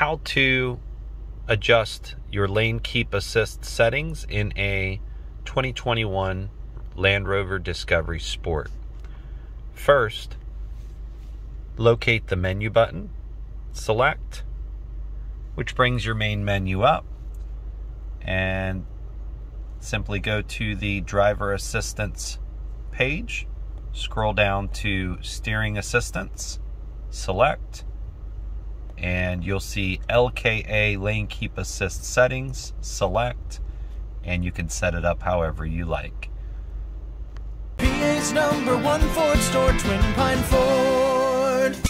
how to adjust your Lane Keep Assist settings in a 2021 Land Rover Discovery Sport. First, locate the menu button, select, which brings your main menu up, and simply go to the Driver Assistance page, scroll down to Steering Assistance, select, and you'll see LKA Lane Keep Assist settings, select, and you can set it up however you like. PA's #1 Ford store, Twin Pine Ford.